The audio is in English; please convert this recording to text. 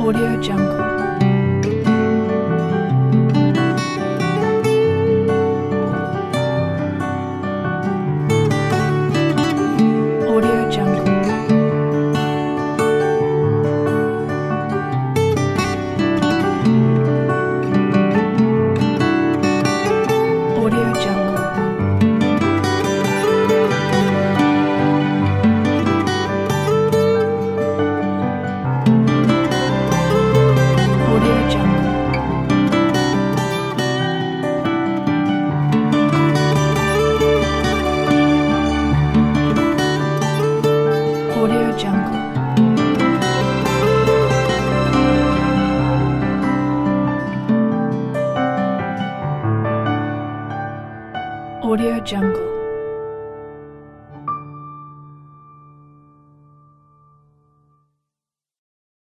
AudioJungle. AudioJungle.